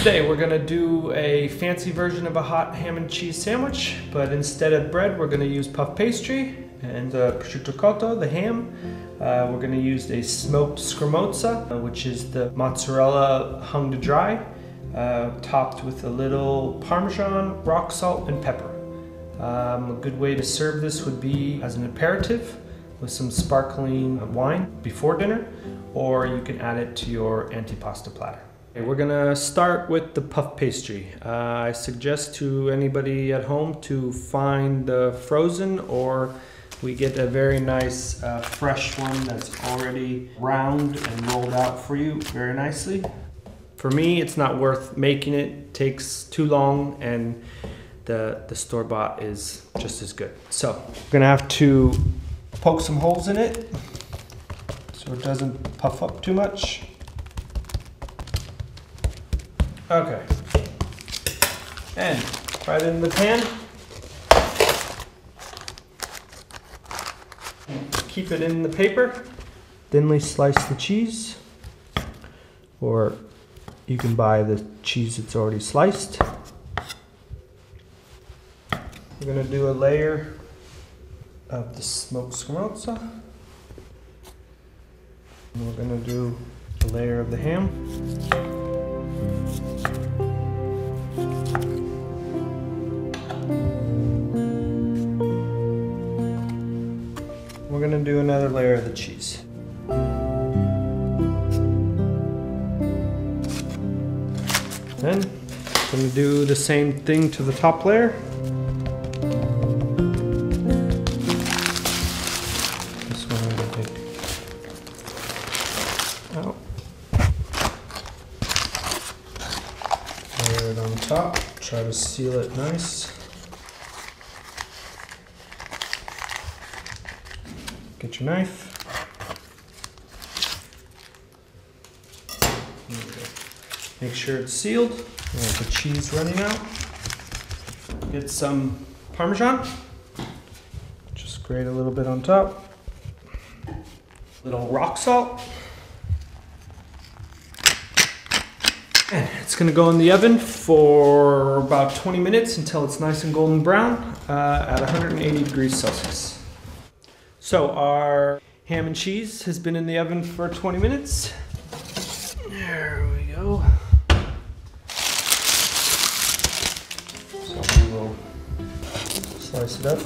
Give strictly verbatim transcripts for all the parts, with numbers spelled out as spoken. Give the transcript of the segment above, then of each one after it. Today we're gonna do a fancy version of a hot ham and cheese sandwich, but instead of bread we're gonna use puff pastry and uh, prosciutto cotto, the ham. Uh, we're gonna use a smoked scamorza, which is the mozzarella hung to dry, uh, topped with a little Parmesan, rock salt, and pepper. Um, a good way to serve this would be as an aperitif with some sparkling wine before dinner, or you can add it to your antipasta platter. Okay, we're gonna start with the puff pastry. Uh, I suggest to anybody at home to find the frozen, or we get a very nice uh, fresh one that's already round and rolled out for you very nicely. For me, it's not worth making it. It takes too long, and the, the store-bought is just as good. So we're gonna have to poke some holes in it so it doesn't puff up too much. Okay, and right in the pan. Keep it in the paper. Thinly slice the cheese, or you can buy the cheese that's already sliced. We're gonna do a layer of the smoked scamorza, and we're gonna do a layer of the ham. We're going to do another layer of the cheese. Then we're going to do the same thing to the top layer. This one I'm going to take out. Layer it on top. Try to seal it nice. Get your knife. There we go. Make sure it's sealed. You want the cheese running out. Get some Parmesan. Just grate a little bit on top. Little rock salt. And it's gonna go in the oven for about twenty minutes until it's nice and golden brown uh, at one hundred eighty degrees Celsius. So our ham and cheese has been in the oven for twenty minutes. There we go. So we will slice it up.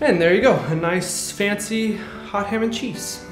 And there you go, a nice fancy hot ham and cheese.